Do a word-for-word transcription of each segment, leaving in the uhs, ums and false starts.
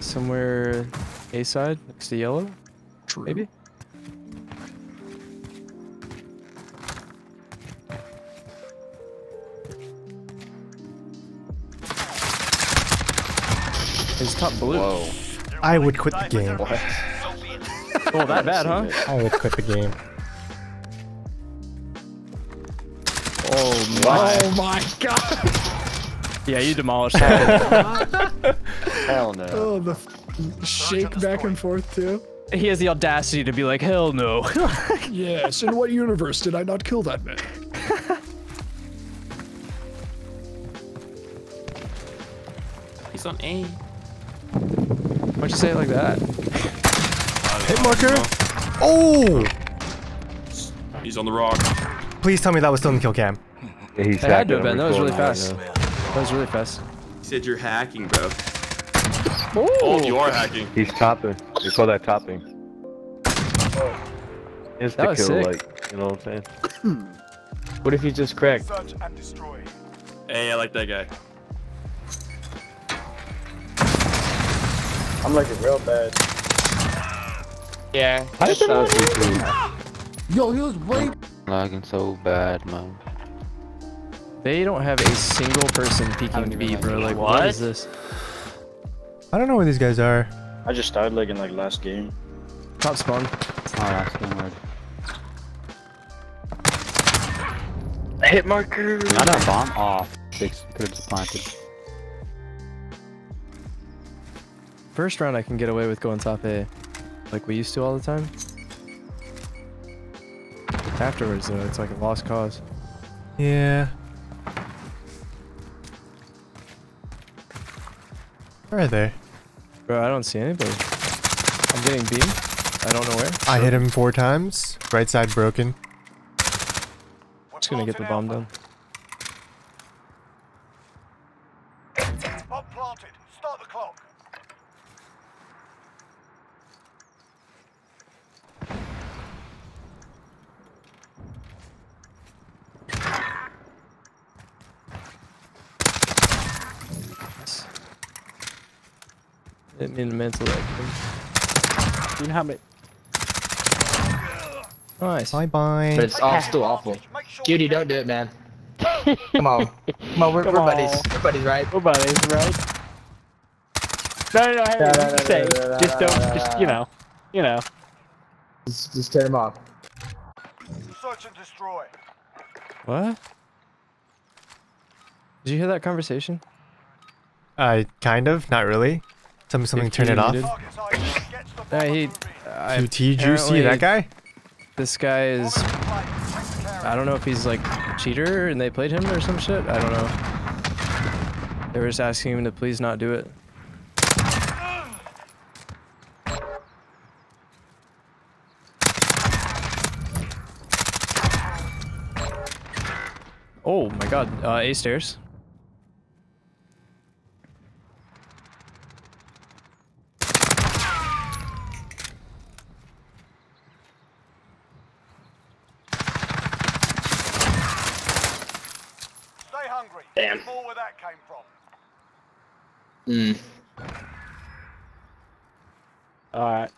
somewhere A side next to yellow. True. Maybe. It's top blue. Whoa. I would quit the game. Oh, that bad, huh? I would quit the game. Oh my! Oh my god! Yeah, you demolished that. Hell no. Oh, the shake back and forth too. He has the audacity to be like, hell no. Yes. In what universe did I not kill that man? He's on A. Why'd you say it like that? Hit marker. Oh. He's on the rock. Please tell me that was still in the kill cam. Yeah, he had to have been. That was really fast. That was really fast. He said you're hacking, bro. Ooh. Oh, you are hacking. He's topping. We call that topping. Oh. It's the kill, sick. Like, you know what I'm saying? What if he just cracked? Search and destroy. Hey, I like that guy. I'm like a real bad. Yeah. I think Yo, he was way. Lagging so bad, man. They don't have a single person peeking B, bro. Like, what? what is this? I don't know where these guys are. I just started lagging like last game. Top spawn. Oh, last game, right. Hit marker. Not a bomb off. Six. Could have planted. First round, I can get away with going top A, like we used to all the time. Afterwards, though, it's like a lost cause. Yeah. Where are they? Bro, I don't see anybody. I'm getting beamed. I don't know where. I hit him four times. Right side broken. I'm just gonna get the bomb down. Hit me in the mental leg. You can have it. Nice. Bye bye. But it's all still awful. Duty, don't do it, man. Come on. Come on, we're, Come we're on. buddies. We're buddies, right? We're buddies, right? No, no, no, hey, no, no, no, say. No, no, no, just don't, no, no, just, you know. You know. Just, just tear them off. Search and destroy. What? Did you hear that conversation? Uh, kind of, not really. Something, something turn it off. Yeah, he, uh, Q T Juicy, that guy? This guy is... I don't know if he's like a cheater and they played him or some shit. I don't know. They were just asking him to please not do it. Oh my god, uh, A stairs. Damn. Where that came from. Mm. Alright.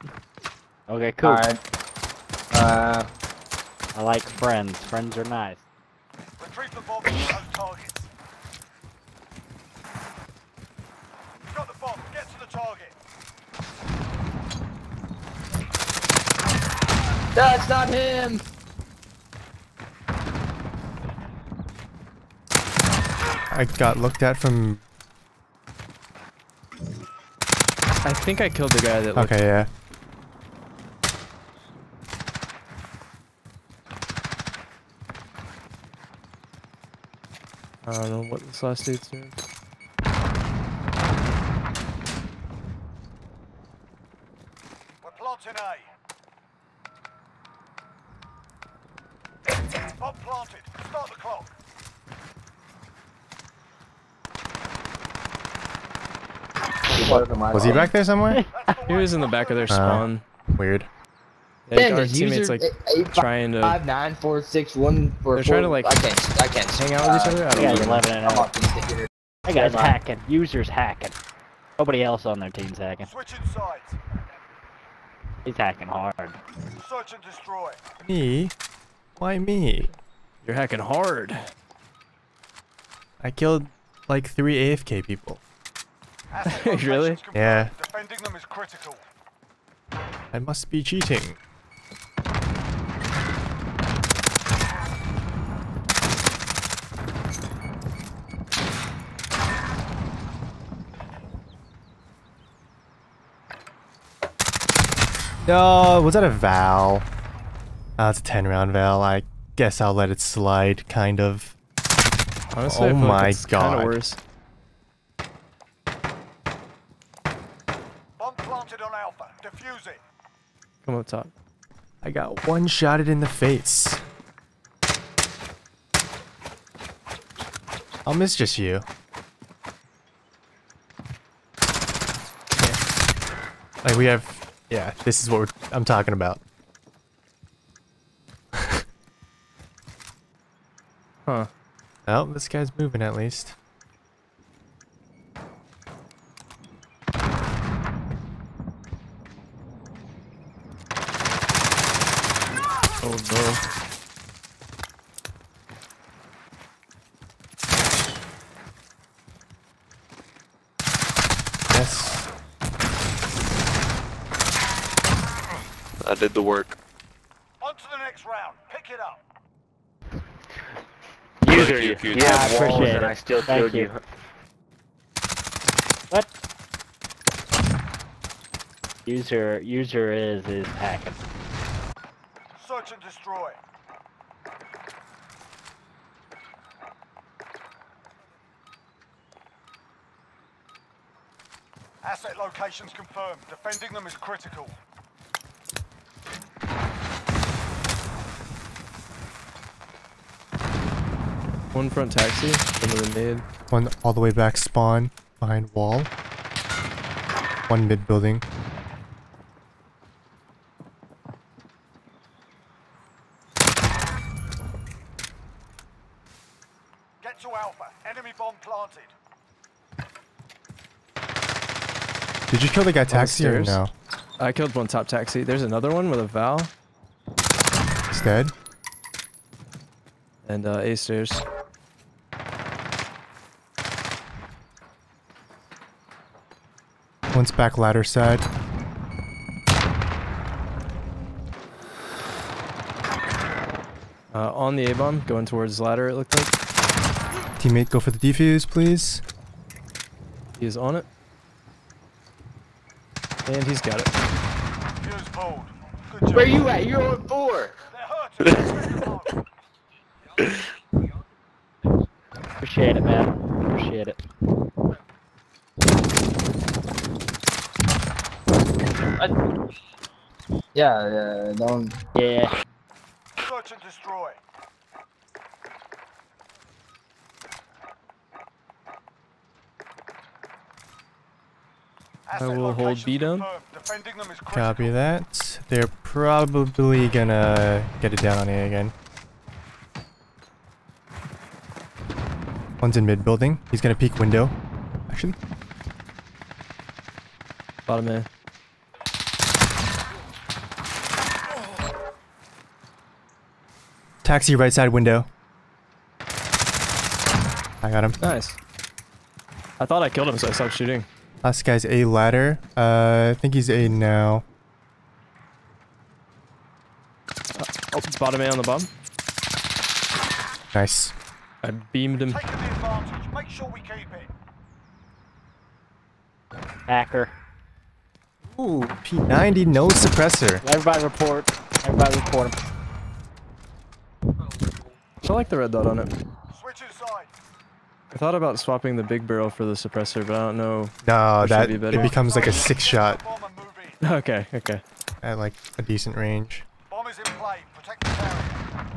Okay, cool. Alright. Uh, I like friends. Friends are nice. Retrieve the bomb from those targets. You've got the bomb. Get to the target. That's not him! I got looked at from... I think I killed the guy that looked... Okay, yeah. I don't know what this last dude's doing. We're planting A. Bomb planted. Start the clock. Was he back there somewhere? He was in the back of their spawn. Uh, weird. Yeah, our teammates like eight, trying to. Five nine four six one four. They're four, trying to like. I can't. I can't hang out with each other. I don't know. I got eleven and I got hacking. Users hacking. Nobody else on their team's hacking. Switching sides. He's hacking hard. Search and destroy. Me? Why me? You're hacking hard. I killed like three A F K people. Really? Yeah. Defending them is critical. I must be cheating. No, was that a Val? Oh, it's a ten round Val. I guess I'll let it slide, kind of. Honestly, oh my like god. Worse. Bomb planted on Alpha. Defuse it. Come up top. I got one-shotted in the face. I'll miss just you. Yeah. Like we have... Yeah, this is what we're, I'm talking about. Huh. Well, this guy's moving at least. Oh no. Yes. I did the work. On to the next round. Pick it up. User, you, you, you yeah, I appreciate it. I still killed you. you. What? User, user is is hacking. Search and destroy. Asset locations confirmed. Defending them is critical. One front taxi, another mid. One all the way back spawn, behind wall. One mid building. Get to Alpha, enemy bomb planted. Did you kill the guy taxi or no? I killed one top taxi. There's another one with a Val. He's dead. And uh, A stairs. One's back ladder side. Uh, on the A-bomb, going towards ladder it looked like. Teammate, go for the defuse, please. He is on it. And he's got it. Good job. Where you at? You're on four! Appreciate it, man. Appreciate it. I... Yeah, yeah, don't. Yeah. Search and destroy. I will hold B down. Copy that. They're probably gonna get it down on A again. One's in mid building. He's gonna peek window. Actually. Bottom A. Taxi right side window. I got him. Nice. I thought I killed him, so I stopped shooting. Last guy's A ladder. Uh, I think he's A now. Uh, oh, bottom A on the bomb. Nice. I beamed him. Take the advantage. Make sure we keep it. Hacker. Ooh, P ninety, no suppressor. Everybody report. Everybody report him. I like the red dot on it. Switch inside. I thought about swapping the big barrel for the suppressor, but I don't know. No, that be it becomes like a six shot. Okay, okay. At like a decent range. Bomb is in play. Protect the barrel.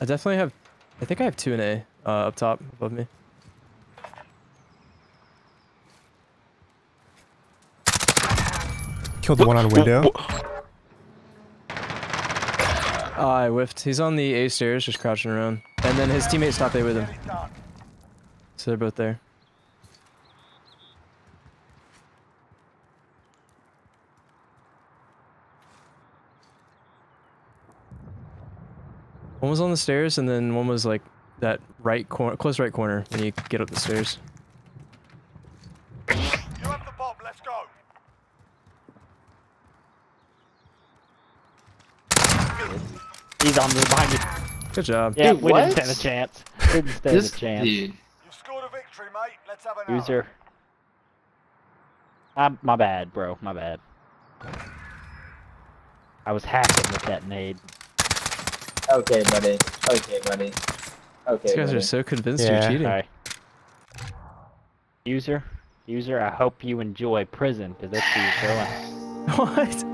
I definitely have, I think I have two in A uh, up top, above me. Killed the one on window. Oh, I whiffed. He's on the A stairs, just crouching around. And then his teammates top A with him. So they're both there. One was on the stairs, and then one was like that right corner, close right corner when you get up the stairs. You have the bomb, let's go. He's on me, behind me. Good job. Yeah, dude, we what? didn't have a chance. We didn't stand this a chance. Dude. You scored a victory, mate. Let's have an Loser. I'm, my bad, bro. My bad. I was hacking with that nade. Okay, buddy. Okay, buddy. Okay, buddy. These guys are so convinced yeah, you're cheating. Right. User, user, I hope you enjoy prison, because that's where you're going. What?